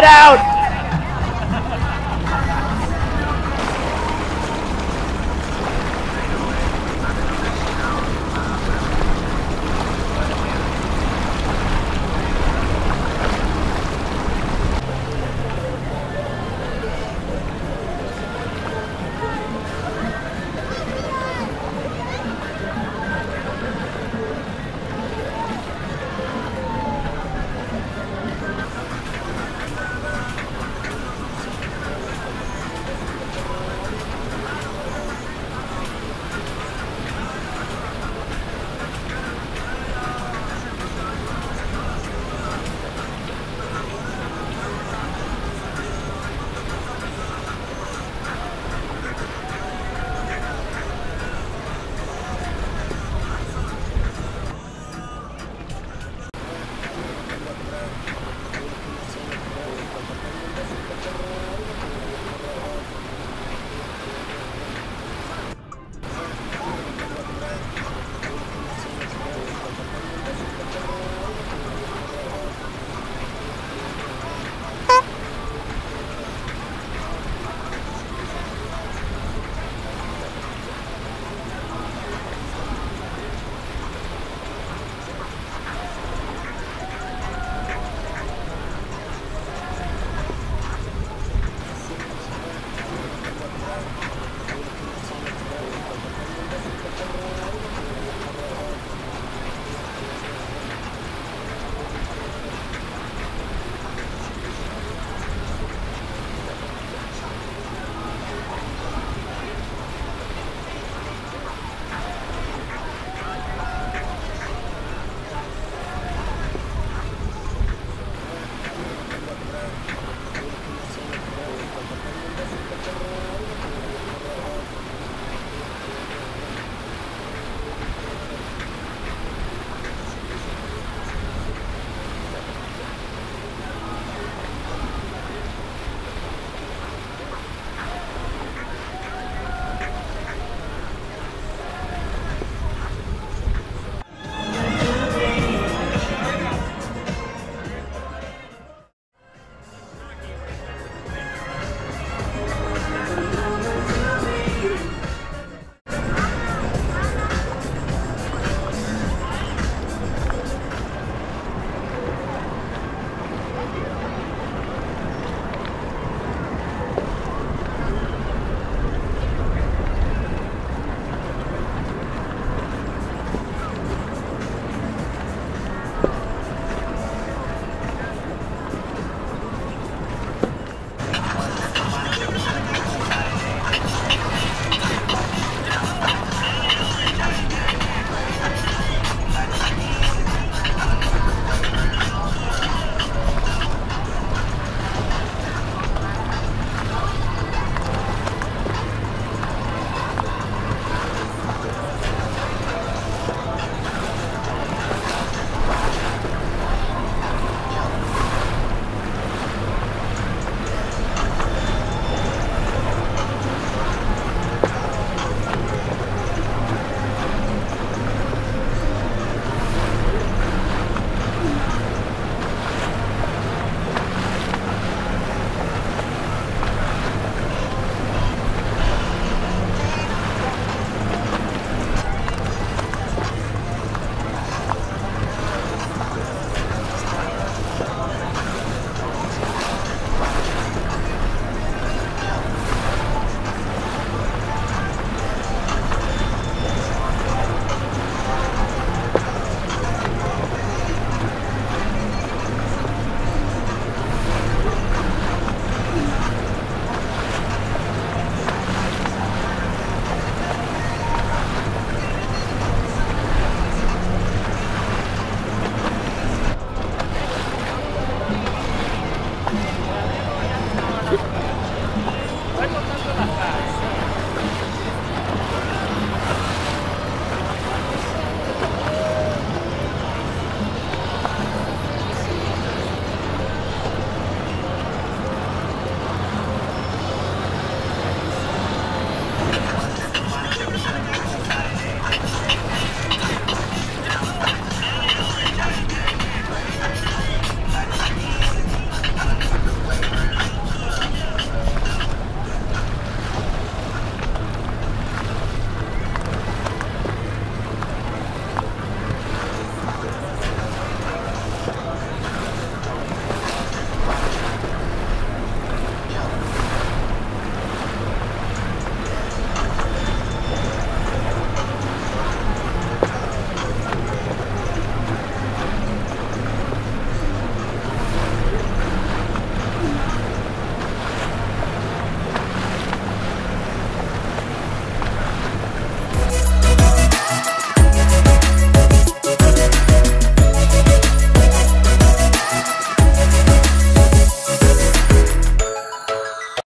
Get out!